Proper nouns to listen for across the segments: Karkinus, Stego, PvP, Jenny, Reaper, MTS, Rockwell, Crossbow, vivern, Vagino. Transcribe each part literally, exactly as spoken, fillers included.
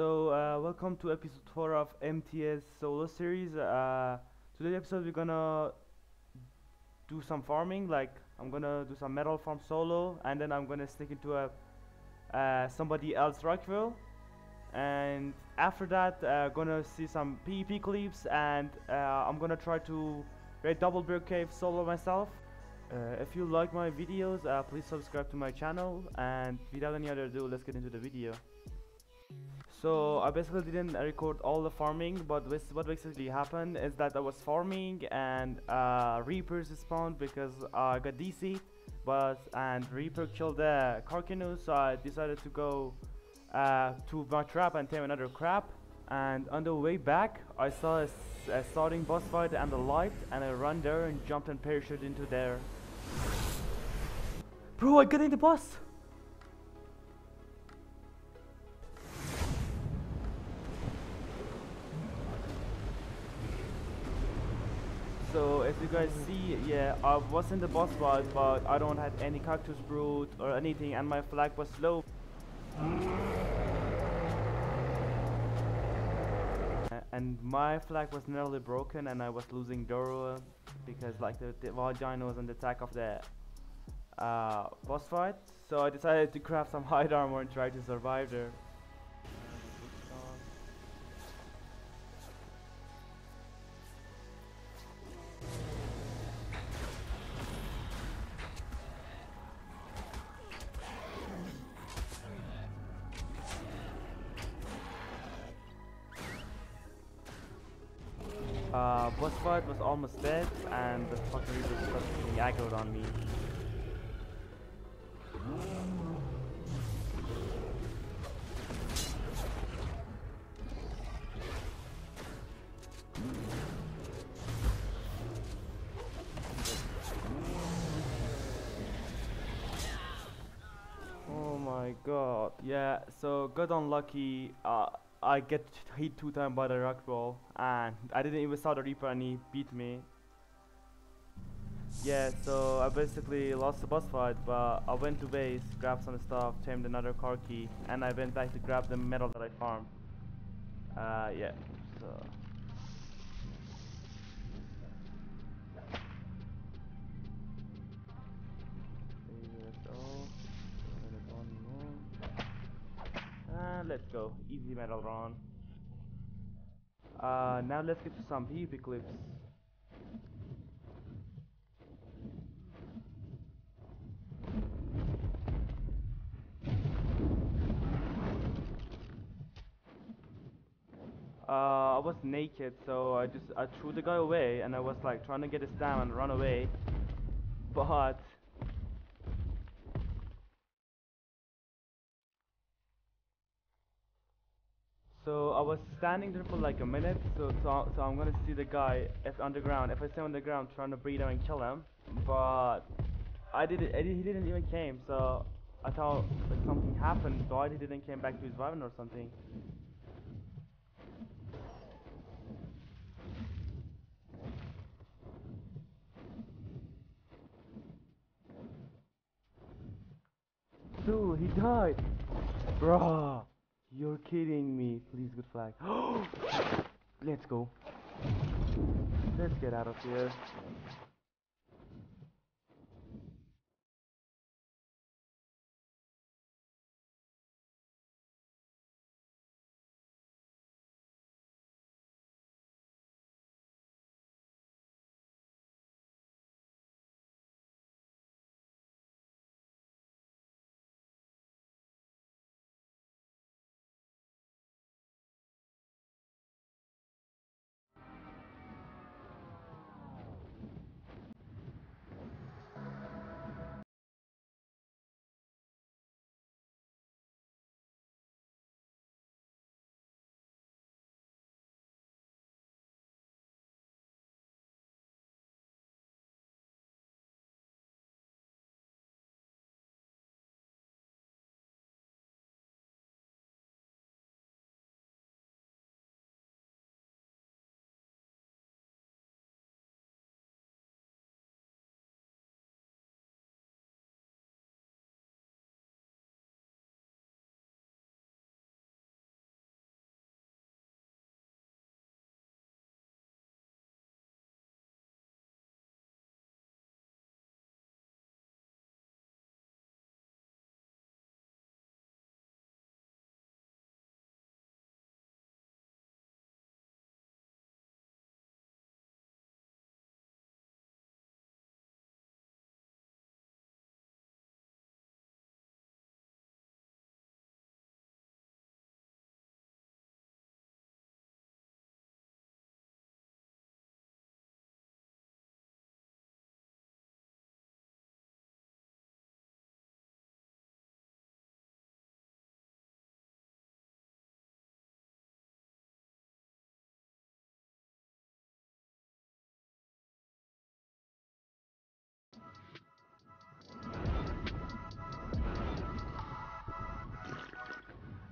So uh, welcome to episode four of M T S solo series. Uh, today's episode we're gonna do some farming. Like I'm gonna do some metal farm solo, and then I'm gonna sneak into a uh, somebody else Rockwell, and after that uh, gonna see some PvP clips, and uh, I'm gonna try to raid double bear cave solo myself. Uh, if you like my videos, uh, please subscribe to my channel, and without any other ado, let's get into the video. So I basically didn't record all the farming, but what basically happened is that I was farming and uh, Reapers spawned because I got D C'd, but and Reaper killed the Karkinus, so I decided to go uh, to my trap and tame another crab. And on the way back, I saw a, a starting boss fight and the light, and I ran there and jumped and parachuted into there. Bro, I'm getting the boss! So as you guys see, yeah, I was in the boss fight, but I don't have any cactus brood or anything, and my flag was low. And my flag was nearly broken, and I was losing Doro because like the, the Vagino was on the attack of the uh, boss fight. So I decided to craft some hide armor and try to survive there. Uh, boss fight was almost dead, and the fucking Reaper started getting aggroed on me. Oh my god, yeah, so got unlucky. uh, I get hit two times by the Rockwell, and I didn't even saw the Reaper, and he beat me. Yeah, so I basically lost the boss fight, but I went to base, grabbed some stuff, tamed another car key, and I went back to grab the metal that I farmed. Uh, yeah, so... let's go, easy metal run. Uh, now let's get to some PvP clips. Uh, I was naked, so I just I threw the guy away, and I was like trying to get his stamina and run away, but. So I was standing there for like a minute, so so, so I'm gonna see the guy if underground. If I stay on the ground, trying to breed him and kill him, but I didn't. I did, he didn't even came. So I thought like something happened. So I didn't came back to his vivern or something. Dude, he died, bruh. You're kidding me. Please, good flag. Let's go. Let's get out of here.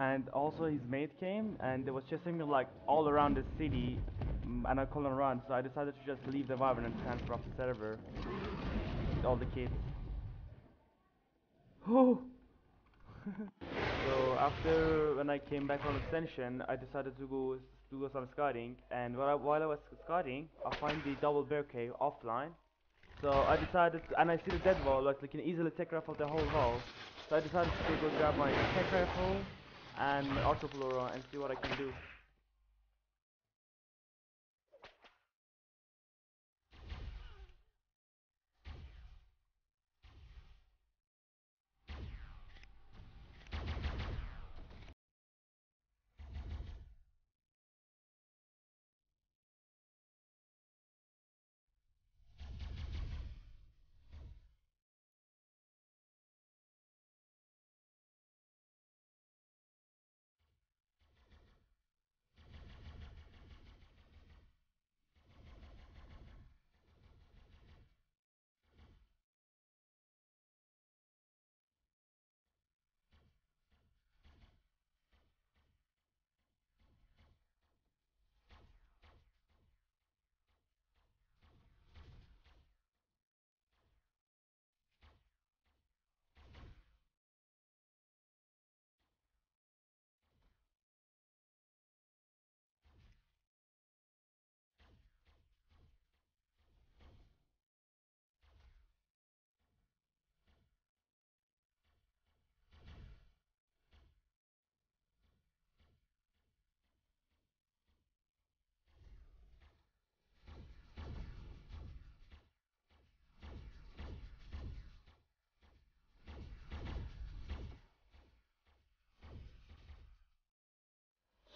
and also his mate came and they was chasing me like all around the city, and I couldn't run, so I decided to just leave the vivern and transfer off the server with all the kids. Oh. So after, when I came back from extension, I decided to go do some scouting, and while I, while I was scouting, I find the double bear cave offline. So I decided, to, and I see the dead wall, like they can easily take rifle the whole wall. So I decided to go grab my tech rifle and my autopilora and see what I can do.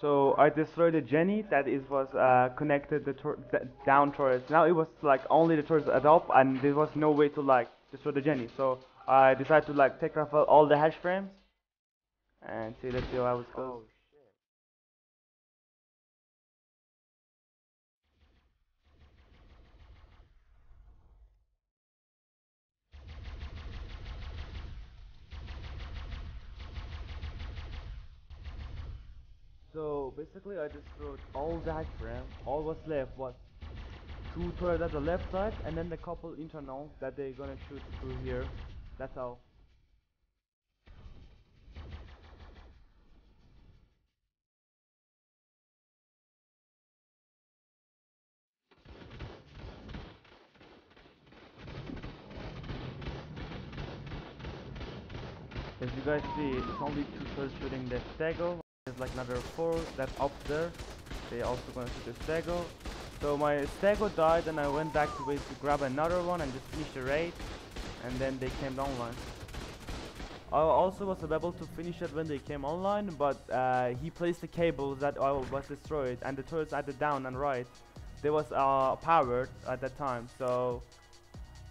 So I destroyed the Jenny that is was uh, connected the tor th down turrets. Now it was like only the turrets at up, and there was no way to like destroy the Jenny. So I decided to like take off all the hash frames and see. Let's see how it goes. Oh. So basically I destroyed all the hash frame. All was left was two turrets at the left side and then the couple internals that they're gonna shoot through here. That's all. As you guys see, it's only two turrets shooting the Stego. There's like another four that's up there. They also gonna shoot the Stego. So my Stego died and I went back to wait to grab another one and just finish the raid, and then they came online. I also was able to finish it when they came online, but uh, he placed the cables that I was destroyed, and the turrets at the down and right, they was uh, powered at that time. So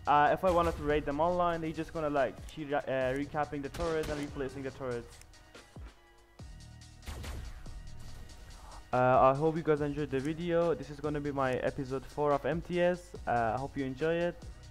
uh, if I wanted to raid them online, they just gonna like keep uh, recapping the turrets and replacing the turrets. Uh, I hope you guys enjoyed the video. This is gonna be my episode four of M T S. I uh, hope you enjoy it.